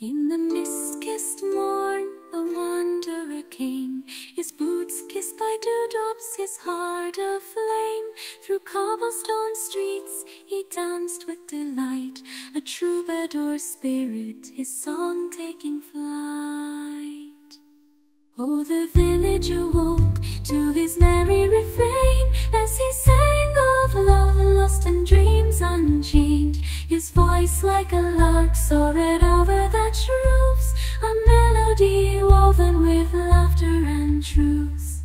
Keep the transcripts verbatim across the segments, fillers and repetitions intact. In the mist-kissed morn, the wanderer came, his boots kissed by dewdrops, his heart aflame. Through cobblestone streets he danced with delight, a troubadour spirit, his song taking flight. Oh, the village awoke to his merry refrain, as he sang of love lost and dreams unchained. His voice like a lark soared over the roofs, a melody woven with laughter and truth.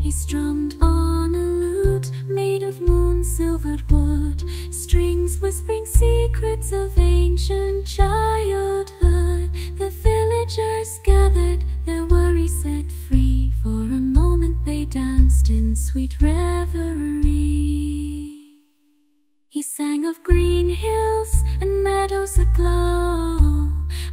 He strummed on a lute made of moon-silvered wood, strings whispering secrets of ancient childhood. The villagers gathered, their worry set free, for a moment they danced in sweet reverie. He sang of green hills and meadows aglow,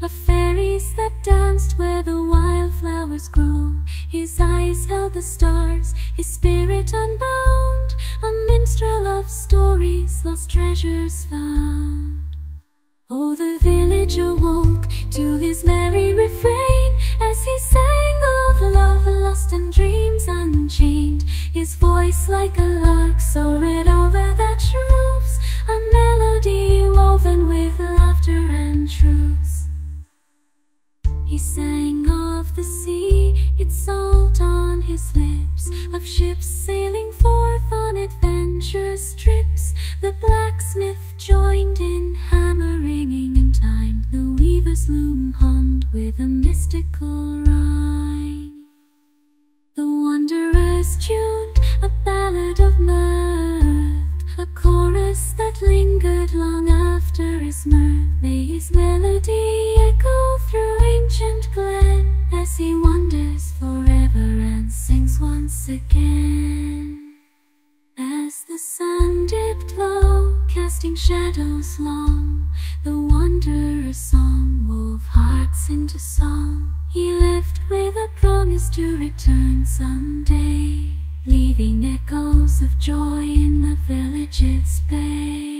of fairies that danced where the wildflowers grow. His eyes held the stars, his spirit unbound, a minstrel of stories, lost treasures found. Oh, the village awoke to his merry refrain, as he sang of love lost and dreams unchained. His voice like a lark soared over the roofs, a melody woven with laughter and truth. He sang of the sea, its salt on his lips, of ships sailing forth on adventurous trips. The blacksmith joined in, hammering in time, the weaver's loom hummed with a mystical rhyme. The wanderers tuned a ballad of mirth, a chorus that lingered long after his mirth. May his melody echo through ancient glen, as he wanders forever and sings once again. As the sun dipped low, casting shadows long, the wanderer's song wove hearts into song. He left with a promise to return someday, leaving echoes of joy in the village's bay.